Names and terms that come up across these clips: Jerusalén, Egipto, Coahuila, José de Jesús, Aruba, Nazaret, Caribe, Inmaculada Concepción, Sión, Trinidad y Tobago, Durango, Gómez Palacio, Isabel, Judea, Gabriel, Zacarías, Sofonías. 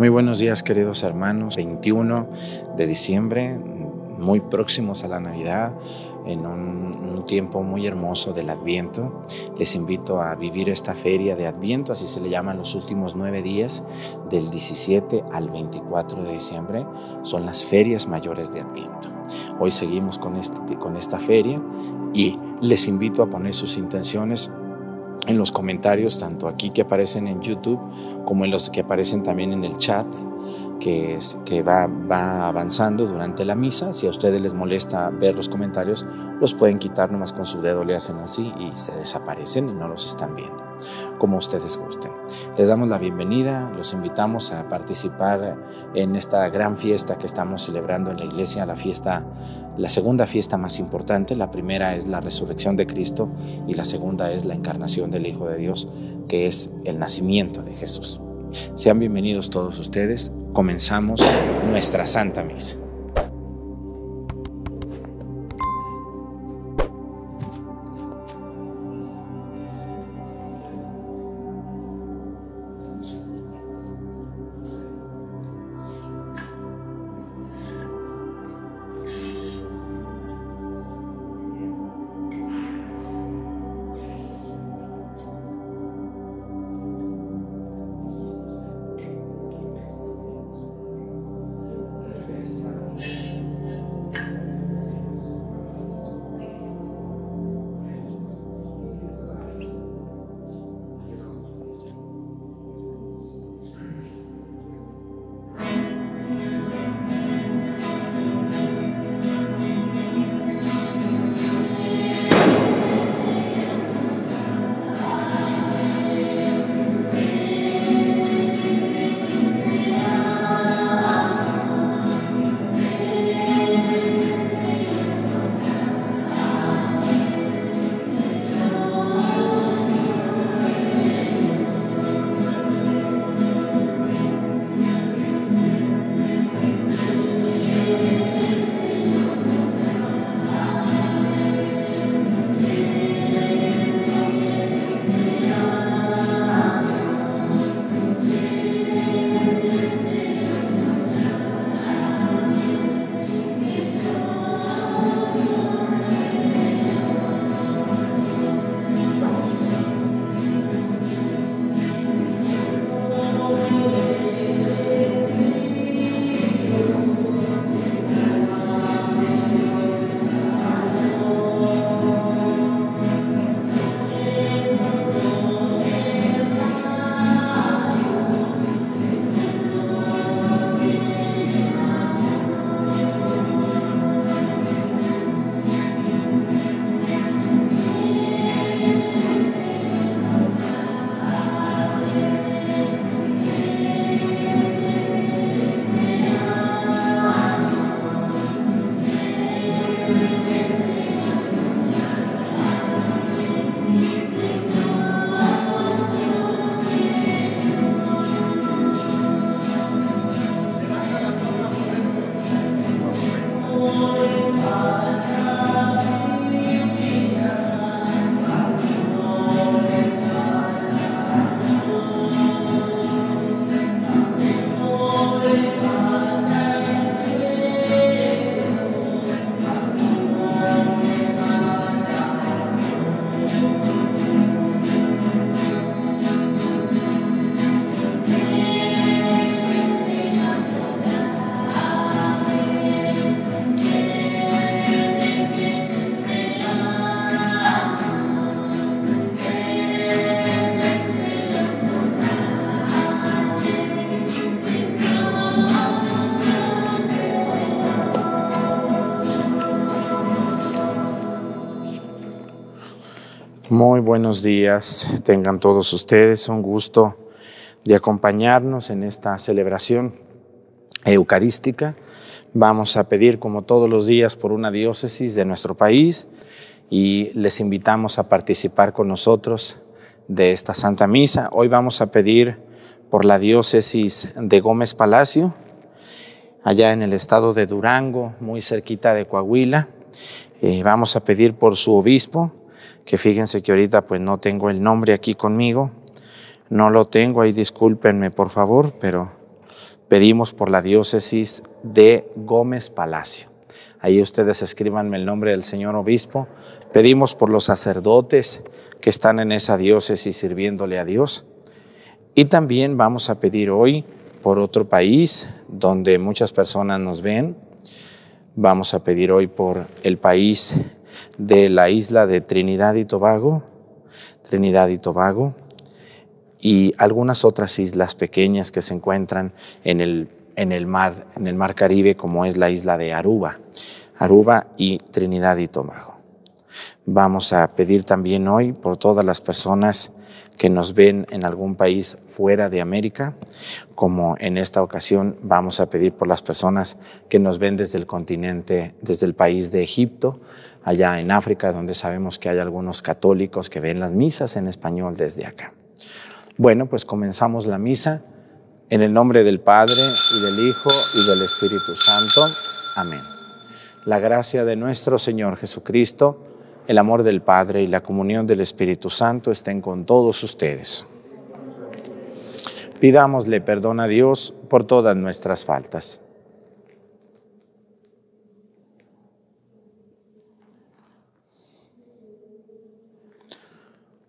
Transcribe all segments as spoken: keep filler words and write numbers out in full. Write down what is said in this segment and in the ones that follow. Muy buenos días, queridos hermanos. veintiuno de diciembre, muy próximos a la Navidad, en un, un tiempo muy hermoso del Adviento. Les invito a vivir esta feria de Adviento, así se le llaman los últimos nueve días, del diecisiete al veinticuatro de diciembre. Son las ferias mayores de Adviento. Hoy seguimos con, este, con esta feria y les invito a poner sus intenciones en los comentarios, tanto aquí que aparecen en YouTube como en los que aparecen también en el chat que, es, que va, va avanzando durante la misa. Si a ustedes les molesta ver los comentarios, los pueden quitar nomás con su dedo, le hacen así y se desaparecen y no los están viendo, como ustedes gusten. Les damos la bienvenida, los invitamos a participar en esta gran fiesta que estamos celebrando en la iglesia, la fiesta, la segunda fiesta más importante. La primera es la resurrección de Cristo y la segunda es la encarnación del Hijo de Dios, que es el nacimiento de Jesús. Sean bienvenidos todos ustedes, comenzamos nuestra Santa Misa. Muy buenos días, tengan todos ustedes, un gusto de acompañarnos en esta celebración eucarística. Vamos a pedir, como todos los días, por una diócesis de nuestro país y les invitamos a participar con nosotros de esta Santa Misa. Hoy vamos a pedir por la diócesis de Gómez Palacio, allá en el estado de Durango, muy cerquita de Coahuila. Eh, vamos a pedir por su obispo, que fíjense que ahorita pues no tengo el nombre aquí conmigo, no lo tengo ahí, discúlpenme por favor, pero pedimos por la diócesis de Gómez Palacio. Ahí ustedes escríbanme el nombre del señor obispo. Pedimos por los sacerdotes que están en esa diócesis sirviéndole a Dios. Y también vamos a pedir hoy por otro país donde muchas personas nos ven. Vamos a pedir hoy por el país de la isla de Trinidad y Tobago, Trinidad y Tobago, y algunas otras islas pequeñas que se encuentran en el En el, mar, en el mar Caribe, como es la isla de Aruba, Aruba y Trinidad y Tobago. Vamos a pedir también hoy por todas las personas que nos ven en algún país fuera de América, como en esta ocasión vamos a pedir por las personas que nos ven desde el continente, desde el país de Egipto, allá en África, donde sabemos que hay algunos católicos que ven las misas en español desde acá. Bueno, pues comenzamos la misa. En el nombre del Padre, y del Hijo, y del Espíritu Santo. Amén. La gracia de nuestro Señor Jesucristo, el amor del Padre y la comunión del Espíritu Santo estén con todos ustedes. Pidámosle perdón a Dios por todas nuestras faltas.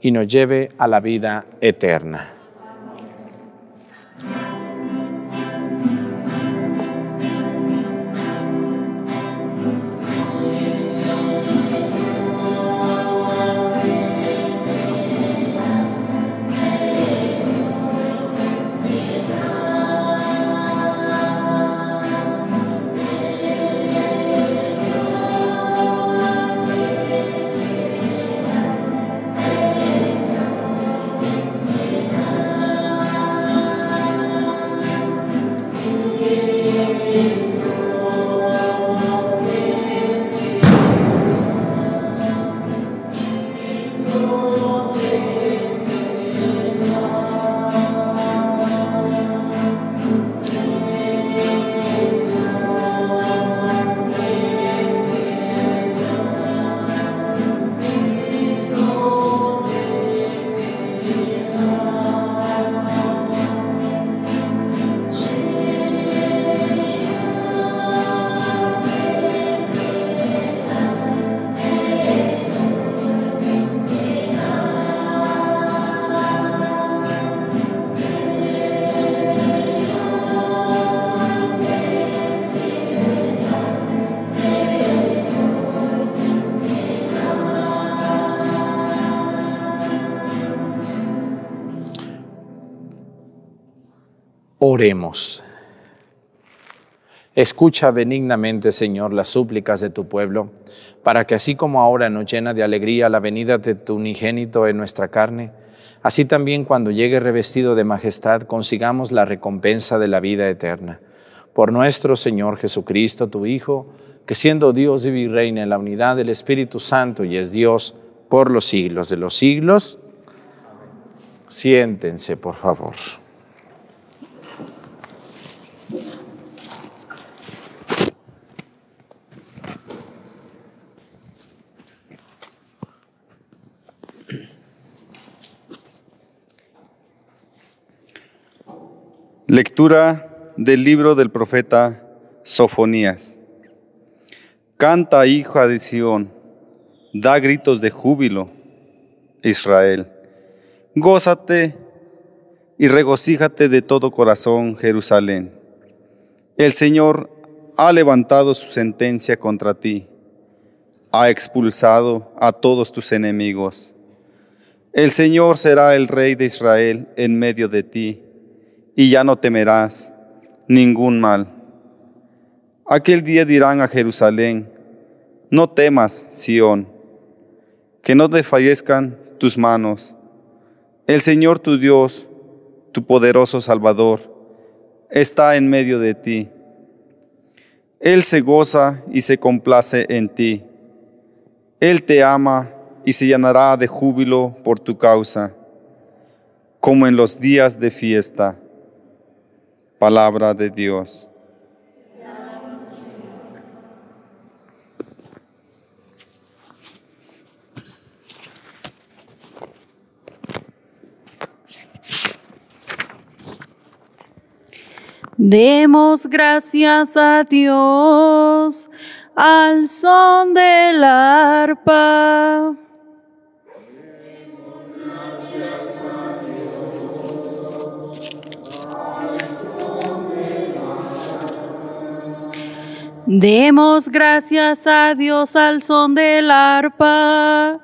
y nos lleve a la vida eterna. Oremos. Escucha benignamente, Señor, las súplicas de tu pueblo, para que así como ahora nos llena de alegría la venida de tu unigénito en nuestra carne, así también cuando llegue revestido de majestad consigamos la recompensa de la vida eterna. Por nuestro Señor Jesucristo, tu Hijo, que siendo Dios vive y reina en la unidad del Espíritu Santo y es Dios por los siglos de los siglos. Siéntense, por favor. Lectura del libro del profeta Sofonías. Canta, hija de Sión, da gritos de júbilo, Israel. Gózate y regocíjate de todo corazón, Jerusalén. El Señor ha levantado su sentencia contra ti, ha expulsado a todos tus enemigos. El Señor será el Rey de Israel en medio de ti, y ya no temerás ningún mal. Aquel día dirán a Jerusalén, no temas, Sión, que no desfallezcan tus manos. El Señor tu Dios, tu poderoso Salvador, está en medio de ti. Él se goza y se complace en ti. Él te ama y se llenará de júbilo por tu causa, como en los días de fiesta. Palabra de Dios. Demos gracias a Dios al son del arpa. Demos gracias a Dios al son del arpa. Demos gracias a Dios al son del arpa.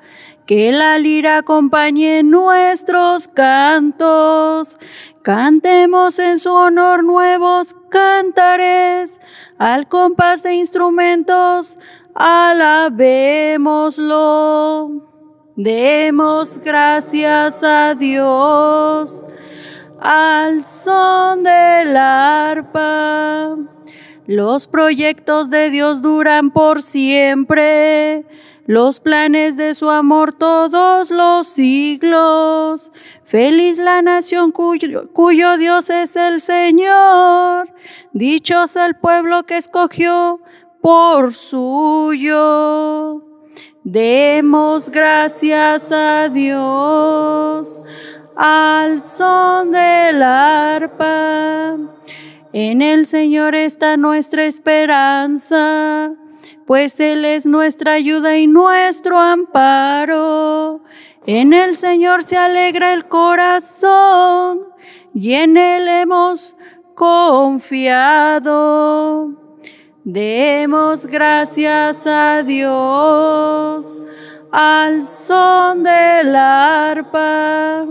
Que la lira acompañe nuestros cantos. Cantemos en su honor nuevos cantares, al compás de instrumentos, alabémoslo. Demos gracias a Dios al son del arpa. Los proyectos de Dios duran por siempre, los planes de su amor todos los siglos. Feliz la nación cuyo, cuyo Dios es el Señor. Dichoso el pueblo que escogió por suyo. Demos gracias a Dios al son del arpa. En el Señor está nuestra esperanza, pues Él es nuestra ayuda y nuestro amparo. En el Señor se alegra el corazón, y en Él hemos confiado. Demos gracias a Dios al son del arpa.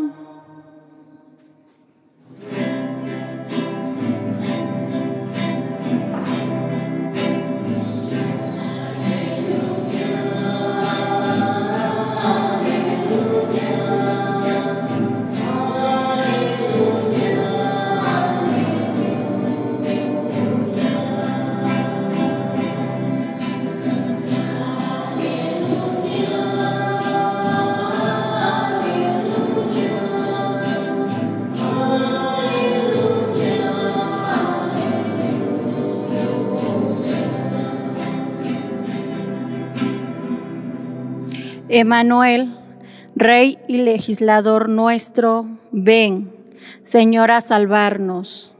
Emanuel, Rey y Legislador nuestro, ven, Señor, a salvarnos.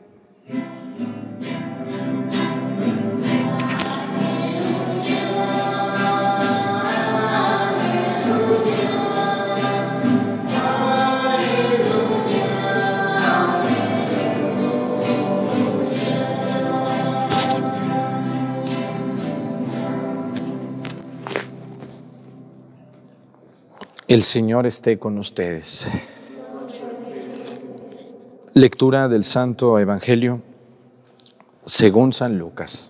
El Señor esté con ustedes. Lectura del Santo Evangelio según San Lucas.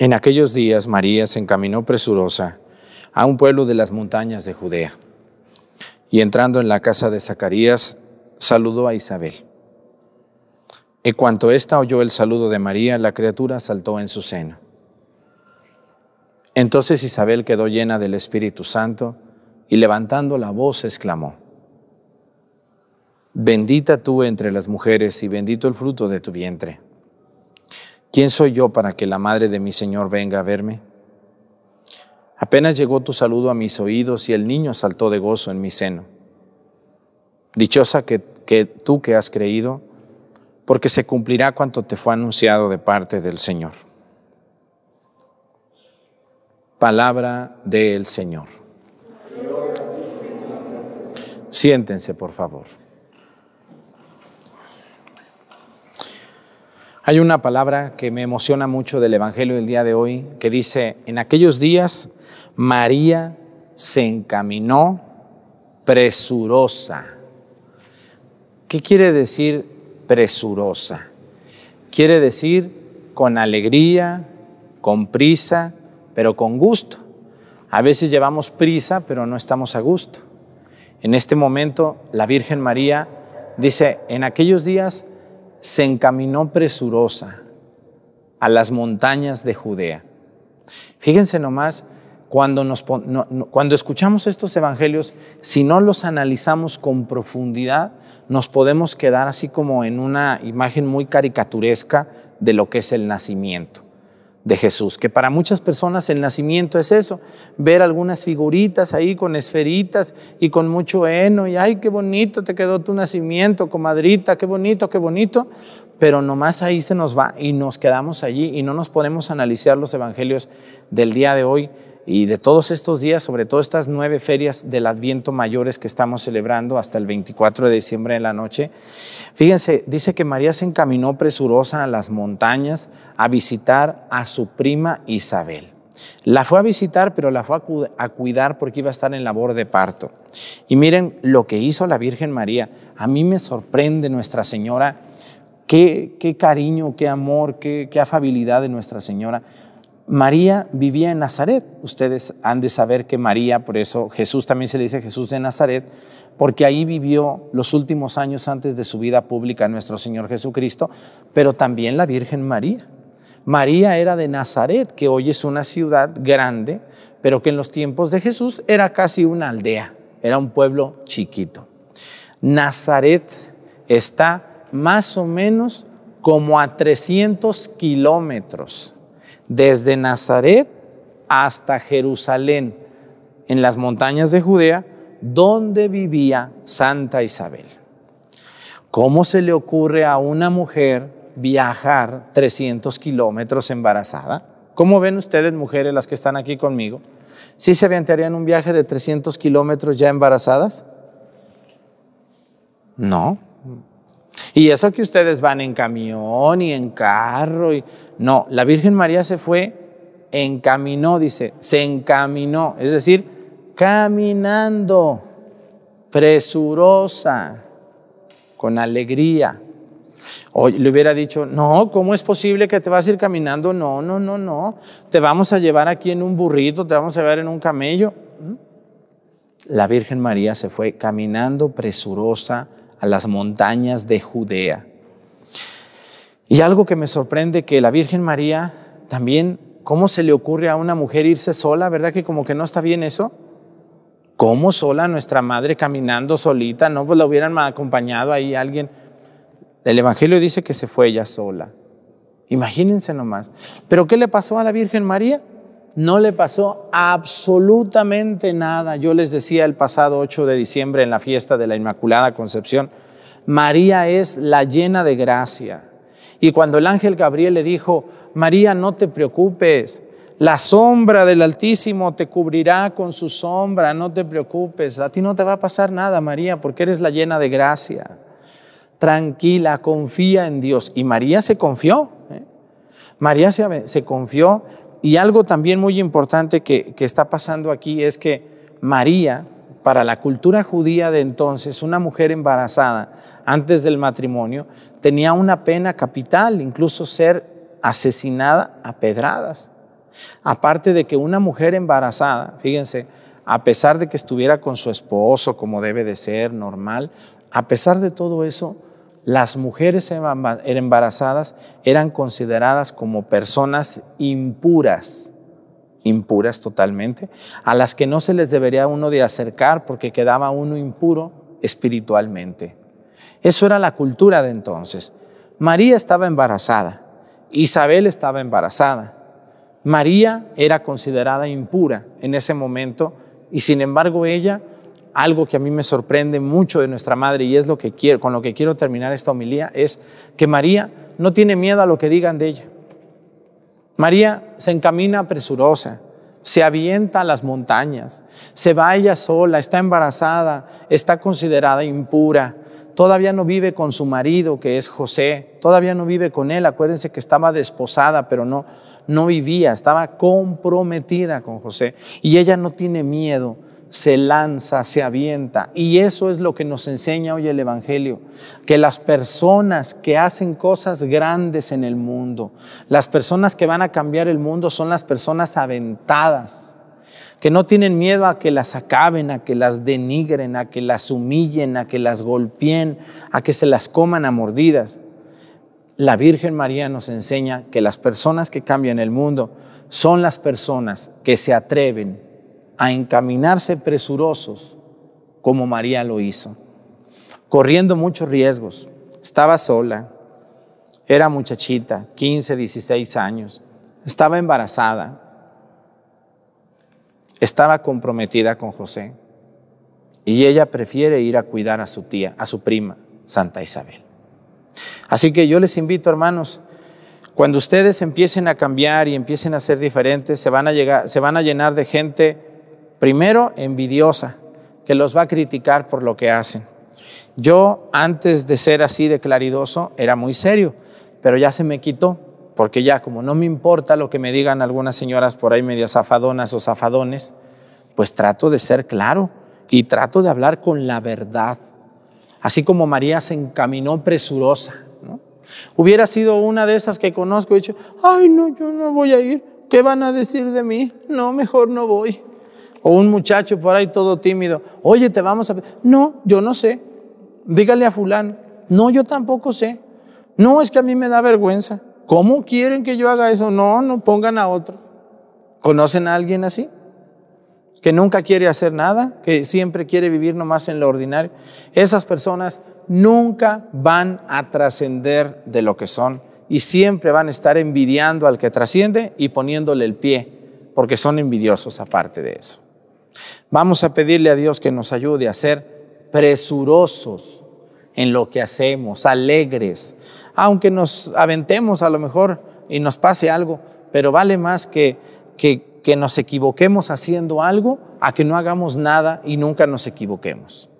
En aquellos días María se encaminó presurosa a un pueblo de las montañas de Judea y entrando en la casa de Zacarías saludó a Isabel. En cuanto ésta oyó el saludo de María, la criatura saltó en su seno. Entonces Isabel quedó llena del Espíritu Santo y levantando la voz exclamó: «Bendita tú entre las mujeres y bendito el fruto de tu vientre. ¿Quién soy yo para que la madre de mi Señor venga a verme? Apenas llegó tu saludo a mis oídos y el niño saltó de gozo en mi seno. Dichosa que, que tú que has creído, porque se cumplirá cuanto te fue anunciado de parte del Señor». Palabra del Señor. Siéntense, por favor. Hay una palabra que me emociona mucho del Evangelio del día de hoy, que dice, en aquellos días María se encaminó presurosa. ¿Qué quiere decir presurosa? Quiere decir con alegría, con prisa, pero con gusto. A veces llevamos prisa, pero no estamos a gusto. En este momento, la Virgen María dice, en aquellos días se encaminó presurosa a las montañas de Judea. Fíjense nomás, cuando, nos, no, no, cuando escuchamos estos evangelios, si no los analizamos con profundidad, nos podemos quedar así como en una imagen muy caricaturesca de lo que es el nacimiento de Jesús, que para muchas personas el nacimiento es eso, ver algunas figuritas ahí con esferitas y con mucho heno, y ¡ay, qué bonito te quedó tu nacimiento, comadrita! ¡Qué bonito, qué bonito! Pero nomás ahí se nos va y nos quedamos allí y no nos podemos analizar los evangelios del día de hoy y de todos estos días, sobre todo estas nueve ferias del Adviento mayores que estamos celebrando hasta el veinticuatro de diciembre en la noche. Fíjense, dice que María se encaminó presurosa a las montañas a visitar a su prima Isabel. La fue a visitar, pero la fue a, cu- a cuidar porque iba a estar en labor de parto. Y miren lo que hizo la Virgen María. A mí me sorprende Nuestra Señora. Qué, qué cariño, qué amor, qué, qué afabilidad de Nuestra Señora. María vivía en Nazaret. Ustedes han de saber que María, por eso Jesús también se le dice Jesús de Nazaret, porque ahí vivió los últimos años antes de su vida pública nuestro Señor Jesucristo, pero también la Virgen María. María era de Nazaret, que hoy es una ciudad grande, pero que en los tiempos de Jesús era casi una aldea, era un pueblo chiquito. Nazaret está más o menos como a trescientos kilómetros. Desde Nazaret hasta Jerusalén, en las montañas de Judea, donde vivía Santa Isabel. ¿Cómo se le ocurre a una mujer viajar trescientos kilómetros embarazada? ¿Cómo ven ustedes, mujeres, las que están aquí conmigo? ¿Sí se aventarían un viaje de trescientos kilómetros ya embarazadas? No. Y eso que ustedes van en camión y en carro. Y... No, la Virgen María se fue, encaminó, dice, se encaminó. Es decir, caminando, presurosa, con alegría. Hoy le hubiera dicho, no, ¿cómo es posible que te vas a ir caminando? No, no, no, no. Te vamos a llevar aquí en un burrito, te vamos a llevar en un camello. La Virgen María se fue caminando, presurosa, a las montañas de Judea. Y algo que me sorprende, que la Virgen María también, ¿cómo se le ocurre a una mujer irse sola? ¿Verdad que como que no está bien eso? ¿Cómo sola nuestra madre caminando solita? No, pues la hubieran acompañado ahí alguien. El Evangelio dice que se fue ella sola. Imagínense nomás. ¿Pero qué le pasó a la Virgen María? No le pasó absolutamente nada. Yo les decía el pasado ocho de diciembre en la fiesta de la Inmaculada Concepción, María es la llena de gracia. Y cuando el ángel Gabriel le dijo, María, no te preocupes, la sombra del Altísimo te cubrirá con su sombra, no te preocupes, a ti no te va a pasar nada, María, porque eres la llena de gracia. Tranquila, confía en Dios. Y María se confió, ¿eh? María se, se confió. Y algo también muy importante que, que está pasando aquí es que María, para la cultura judía de entonces, una mujer embarazada antes del matrimonio, tenía una pena capital, incluso ser asesinada a pedradas. Aparte de que una mujer embarazada, fíjense, a pesar de que estuviera con su esposo, como debe de ser, normal, a pesar de todo eso, las mujeres embarazadas eran consideradas como personas impuras, impuras totalmente, a las que no se les debería uno de acercar porque quedaba uno impuro espiritualmente. Eso era la cultura de entonces. María estaba embarazada, Isabel estaba embarazada, María era considerada impura en ese momento y sin embargo ella... Algo que a mí me sorprende mucho de nuestra madre y es lo que quiero, con lo que quiero terminar esta homilía, es que María no tiene miedo a lo que digan de ella. María se encamina presurosa, se avienta a las montañas, se va ella sola, está embarazada, está considerada impura, todavía no vive con su marido, que es José, todavía no vive con él. Acuérdense que estaba desposada, pero no, no vivía, estaba comprometida con José. Y ella no tiene miedo, se lanza, se avienta. Y eso es lo que nos enseña hoy el Evangelio, que las personas que hacen cosas grandes en el mundo, las personas que van a cambiar el mundo, son las personas aventadas, que no tienen miedo a que las acaben, a que las denigren, a que las humillen, a que las golpeen, a que se las coman a mordidas. La Virgen María nos enseña que las personas que cambian el mundo son las personas que se atreven a encaminarse presurosos, como María lo hizo, corriendo muchos riesgos. Estaba sola, era muchachita, quince, dieciséis años, estaba embarazada, estaba comprometida con José, y ella prefiere ir a cuidar a su tía, a su prima, Santa Isabel. Así que yo les invito, hermanos, cuando ustedes empiecen a cambiar y empiecen a ser diferentes, se van a, llegar, se van a llenar de gente, primero, envidiosa, que los va a criticar por lo que hacen. Yo, antes de ser así de claridoso, era muy serio, pero ya se me quitó. Porque ya, como no me importa lo que me digan algunas señoras por ahí medio zafadonas o zafadones, pues trato de ser claro y trato de hablar con la verdad. Así como María se encaminó presurosa, ¿no? Hubiera sido una de esas que conozco y dicho, ay no, yo no voy a ir, ¿qué van a decir de mí? No, mejor no voy. O un muchacho por ahí todo tímido, oye, te vamos a... No, yo no sé, dígale a fulano. No, yo tampoco sé. No, es que a mí me da vergüenza. ¿Cómo quieren que yo haga eso? No, no pongan a otro. ¿Conocen a alguien así? Que nunca quiere hacer nada, que siempre quiere vivir nomás en lo ordinario. Esas personas nunca van a trascender de lo que son y siempre van a estar envidiando al que trasciende y poniéndole el pie, porque son envidiosos aparte de eso. Vamos a pedirle a Dios que nos ayude a ser presurosos en lo que hacemos, alegres, aunque nos aventemos a lo mejor y nos pase algo, pero vale más que, que, que nos equivoquemos haciendo algo a que no hagamos nada y nunca nos equivoquemos.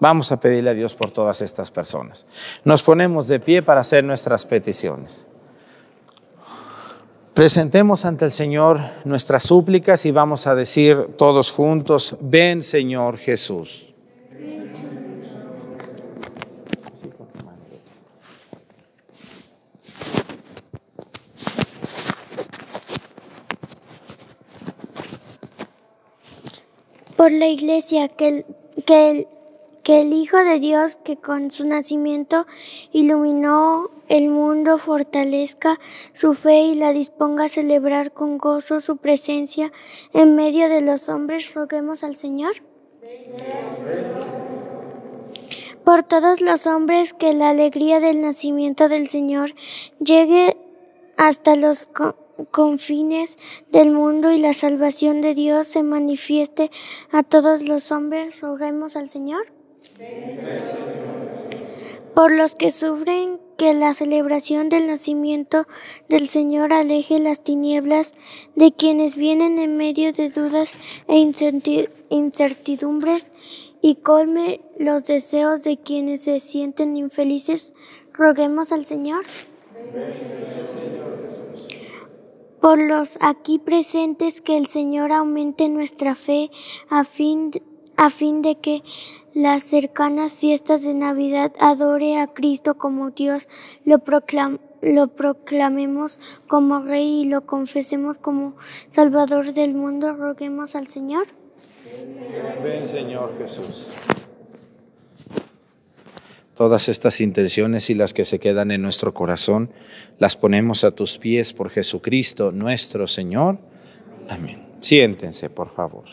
Vamos a pedirle a Dios por todas estas personas. Nos ponemos de pie para hacer nuestras peticiones. Presentemos ante el Señor nuestras súplicas y vamos a decir todos juntos, ven Señor Jesús. Por la Iglesia, que el, que, el, que el Hijo de Dios, que con su nacimiento iluminó el mundo, fortalezca su fe y la disponga a celebrar con gozo su presencia en medio de los hombres, roguemos al Señor. Por todos los hombres, que la alegría del nacimiento del Señor llegue hasta los confines del mundo y la salvación de Dios se manifieste a todos los hombres, roguemos al Señor. Por los que sufren, que la celebración del nacimiento del Señor aleje las tinieblas de quienes vienen en medio de dudas e incertidumbres y colme los deseos de quienes se sienten infelices, roguemos al Señor. Por los aquí presentes, que el Señor aumente nuestra fe a fin, a fin de que las cercanas fiestas de Navidad adore a Cristo como Dios, lo, proclam, lo proclamemos como Rey y lo confesemos como Salvador del mundo. Roguemos al Señor. Ven, Señor Jesús. Todas estas intenciones y las que se quedan en nuestro corazón, las ponemos a tus pies por Jesucristo nuestro Señor. Amén. Siéntense, por favor.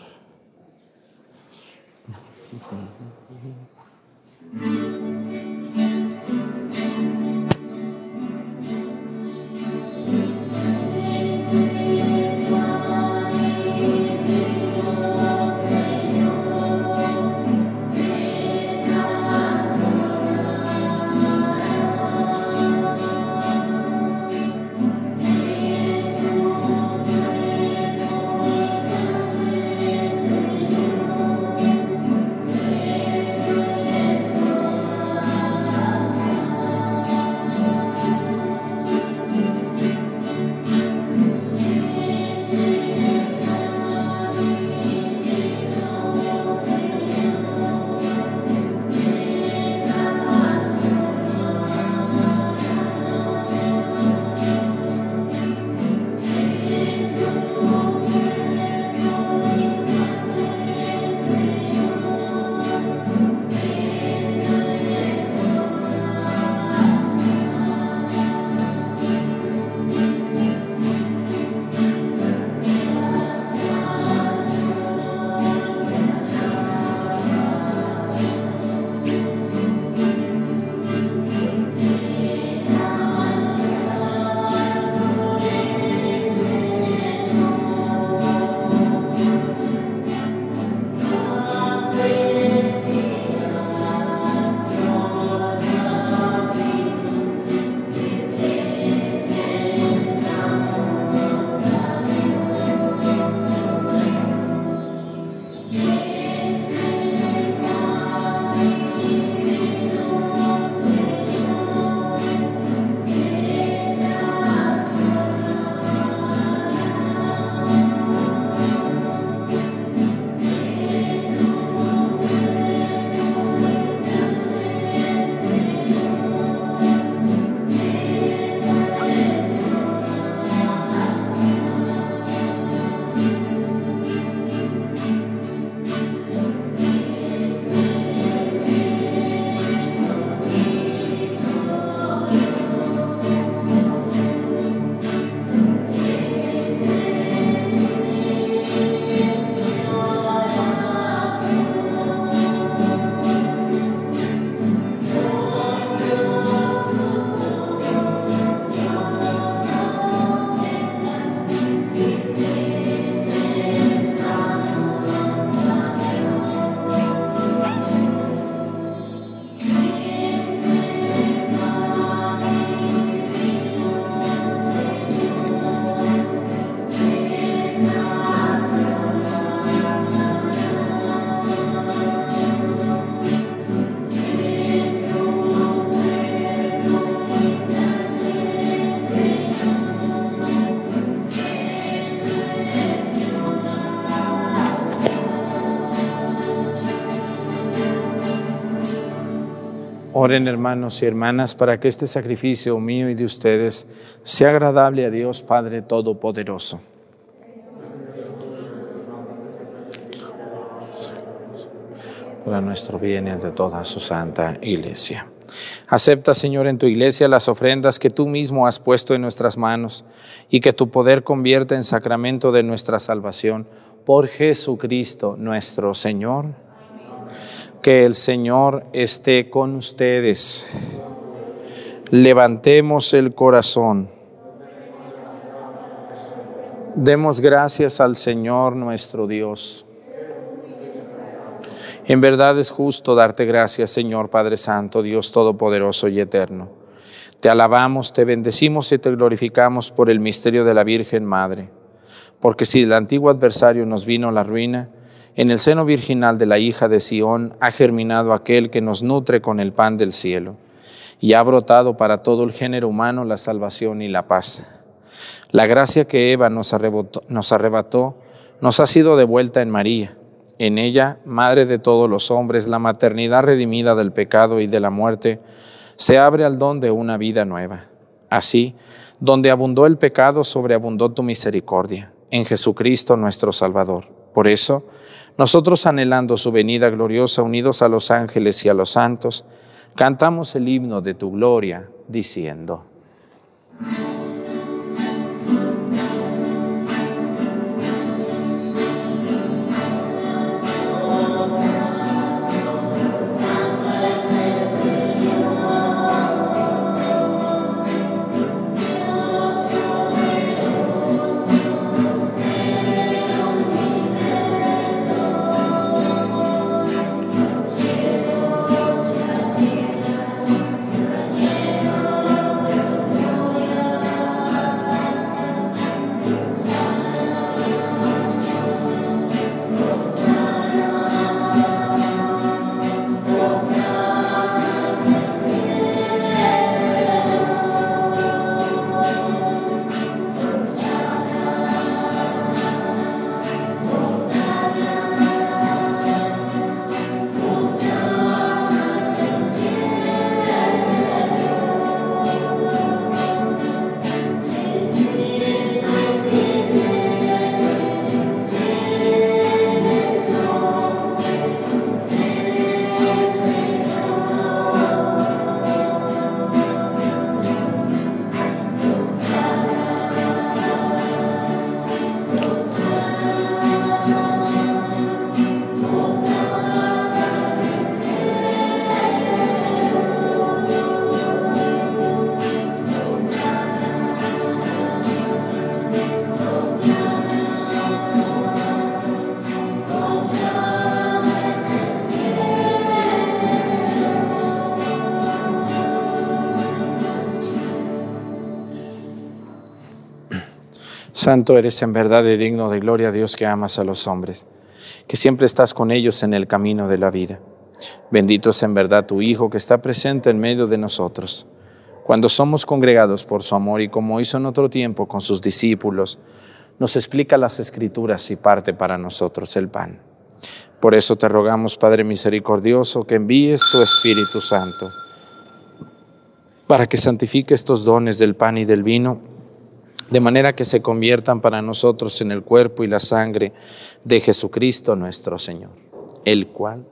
Oren, hermanos y hermanas, para que este sacrificio mío y de ustedes sea agradable a Dios Padre Todopoderoso. Para nuestro bien y el de toda su santa iglesia. Acepta, Señor, en tu iglesia las ofrendas que tú mismo has puesto en nuestras manos y que tu poder convierta en sacramento de nuestra salvación. Por Jesucristo nuestro Señor. Que el Señor esté con ustedes. Levantemos el corazón. Demos gracias al Señor nuestro Dios. En verdad es justo darte gracias, Señor Padre Santo, Dios Todopoderoso y Eterno. Te alabamos, te bendecimos y te glorificamos por el misterio de la Virgen Madre. Porque si del antiguo adversario nos vino la ruina, en el seno virginal de la hija de Sión ha germinado aquel que nos nutre con el pan del cielo, y ha brotado para todo el género humano la salvación y la paz. La gracia que Eva nos arrebató, nos arrebató, nos ha sido devuelta en María. En ella, madre de todos los hombres, la maternidad redimida del pecado y de la muerte, se abre al don de una vida nueva. Así, donde abundó el pecado, sobreabundó tu misericordia, en Jesucristo nuestro Salvador. Por eso, nosotros anhelando su venida gloriosa, unidos a los ángeles y a los santos, cantamos el himno de tu gloria, diciendo... Santo eres en verdad y digno de gloria, Dios, que amas a los hombres, que siempre estás con ellos en el camino de la vida. Bendito es en verdad tu Hijo, que está presente en medio de nosotros. Cuando somos congregados por su amor y como hizo en otro tiempo con sus discípulos, nos explica las Escrituras y parte para nosotros el pan. Por eso te rogamos, Padre misericordioso, que envíes tu Espíritu Santo, para que santifique estos dones del pan y del vino, de manera que se conviertan para nosotros en el cuerpo y la sangre de Jesucristo nuestro Señor, el cual,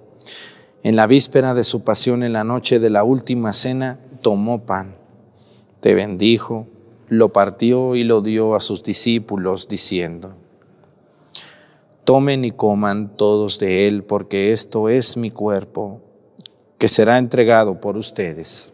en la víspera de su pasión, en la noche de la última cena, tomó pan, te bendijo, lo partió y lo dio a sus discípulos, diciendo: tomen y coman todos de él, porque esto es mi cuerpo, que será entregado por ustedes.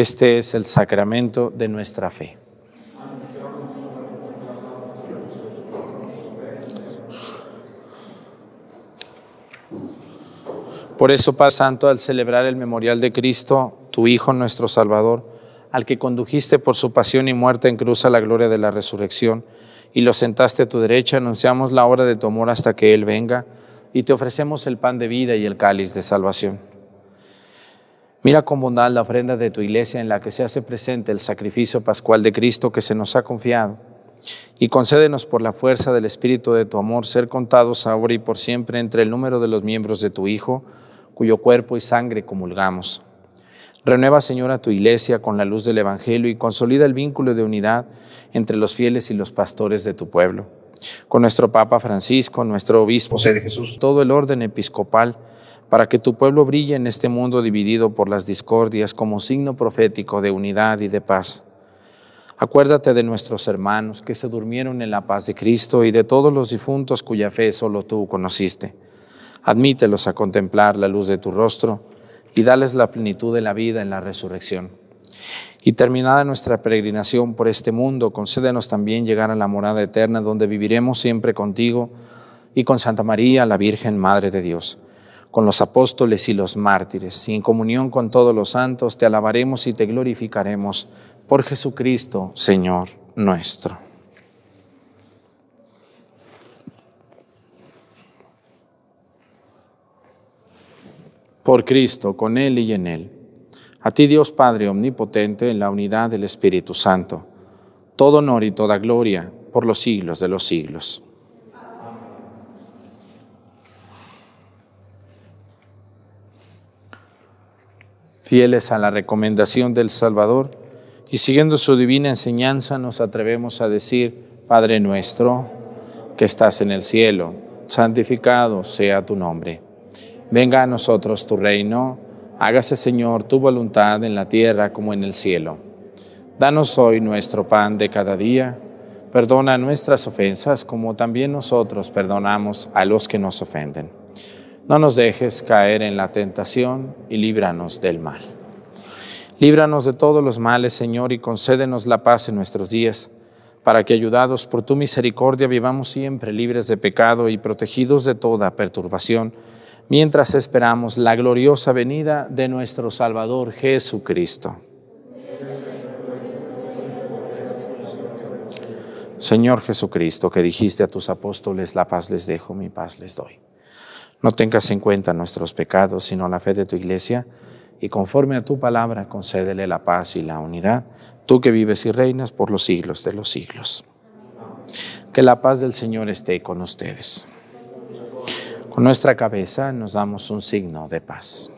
Este es el sacramento de nuestra fe. Por eso, Padre Santo, al celebrar el memorial de Cristo, tu Hijo, nuestro Salvador, al que condujiste por su pasión y muerte en cruz a la gloria de la resurrección, y lo sentaste a tu derecha, anunciamos la hora de tu amor hasta que Él venga, y te ofrecemos el pan de vida y el cáliz de salvación. Mira con bondad la ofrenda de tu iglesia en la que se hace presente el sacrificio pascual de Cristo que se nos ha confiado, y concédenos por la fuerza del Espíritu de tu amor ser contados ahora y por siempre entre el número de los miembros de tu Hijo, cuyo cuerpo y sangre comulgamos. Renueva, Señor, a tu iglesia con la luz del Evangelio y consolida el vínculo de unidad entre los fieles y los pastores de tu pueblo. Con nuestro Papa Francisco, nuestro Obispo José de Jesús, todo el orden episcopal, para que tu pueblo brille en este mundo dividido por las discordias como signo profético de unidad y de paz. Acuérdate de nuestros hermanos que se durmieron en la paz de Cristo y de todos los difuntos cuya fe solo tú conociste. Admítelos a contemplar la luz de tu rostro y dales la plenitud de la vida en la resurrección. Y terminada nuestra peregrinación por este mundo, concédenos también llegar a la morada eterna donde viviremos siempre contigo y con Santa María, la Virgen Madre de Dios, con los apóstoles y los mártires, y en comunión con todos los santos, te alabaremos y te glorificaremos por Jesucristo, Señor nuestro. Por Cristo, con Él y en Él. A ti, Dios Padre omnipotente, en la unidad del Espíritu Santo, todo honor y toda gloria por los siglos de los siglos. Fieles a la recomendación del Salvador y siguiendo su divina enseñanza, nos atrevemos a decir: Padre nuestro, que estás en el cielo, santificado sea tu nombre. Venga a nosotros tu reino, hágase, Señor, tu voluntad en la tierra como en el cielo. Danos hoy nuestro pan de cada día, perdona nuestras ofensas como también nosotros perdonamos a los que nos ofenden. No nos dejes caer en la tentación y líbranos del mal. Líbranos de todos los males, Señor, y concédenos la paz en nuestros días, para que, ayudados por tu misericordia, vivamos siempre libres de pecado y protegidos de toda perturbación, mientras esperamos la gloriosa venida de nuestro Salvador Jesucristo. Señor Jesucristo, que dijiste a tus apóstoles: la paz les dejo, mi paz les doy. No tengas en cuenta nuestros pecados, sino la fe de tu iglesia, y conforme a tu palabra, concédele la paz y la unidad, tú que vives y reinas por los siglos de los siglos. Que la paz del Señor esté con ustedes. Con nuestra cabeza nos damos un signo de paz.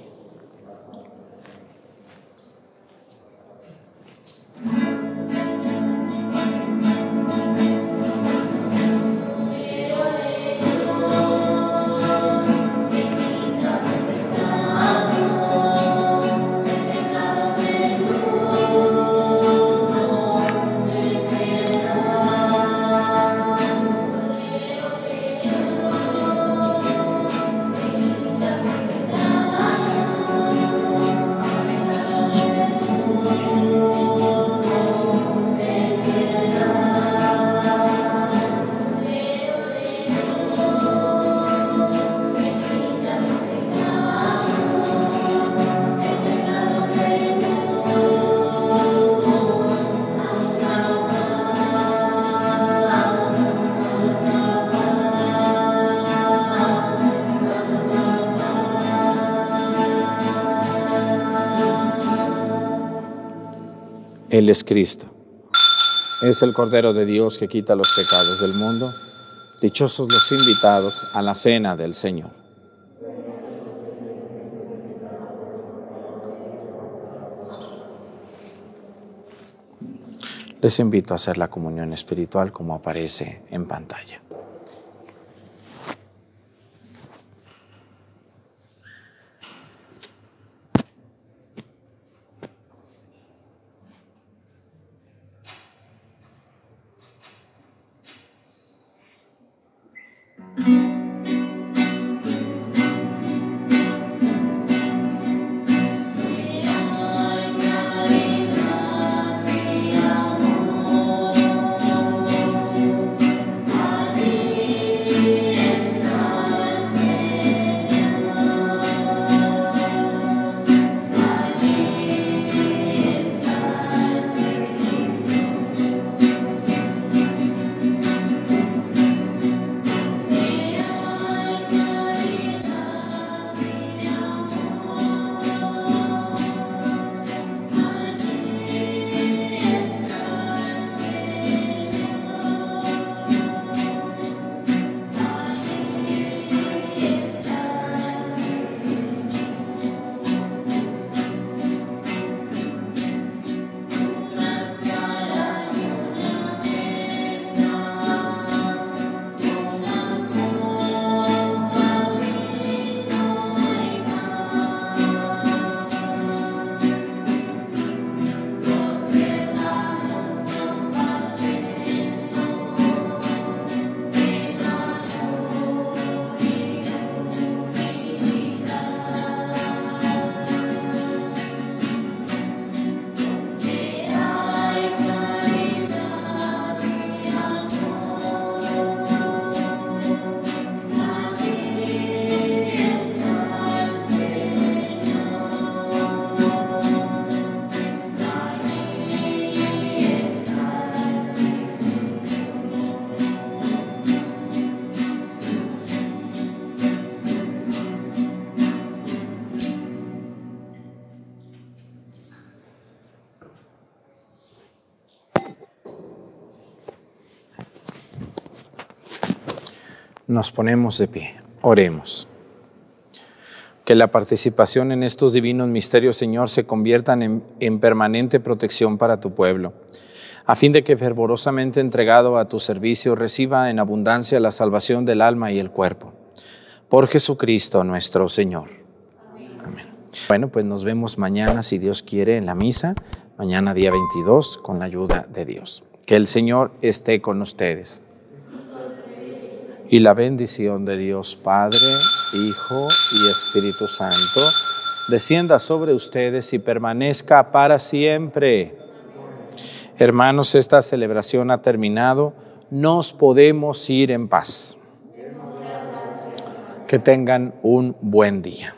Él es Cristo, es el Cordero de Dios que quita los pecados del mundo. Dichosos los invitados a la cena del Señor. Les invito a hacer la comunión espiritual como aparece en pantalla. Amen. Nos ponemos de pie, oremos. Que la participación en estos divinos misterios, Señor, se conviertan en, en permanente protección para tu pueblo, a fin de que fervorosamente entregado a tu servicio reciba en abundancia la salvación del alma y el cuerpo. Por Jesucristo nuestro Señor. Amén. Amén. Bueno, pues nos vemos mañana, si Dios quiere, en la misa, mañana día veintidós, con la ayuda de Dios. Que el Señor esté con ustedes. Y la bendición de Dios Padre, Hijo y Espíritu Santo, descienda sobre ustedes y permanezca para siempre. Hermanos, esta celebración ha terminado. Nos podemos ir en paz. Que tengan un buen día.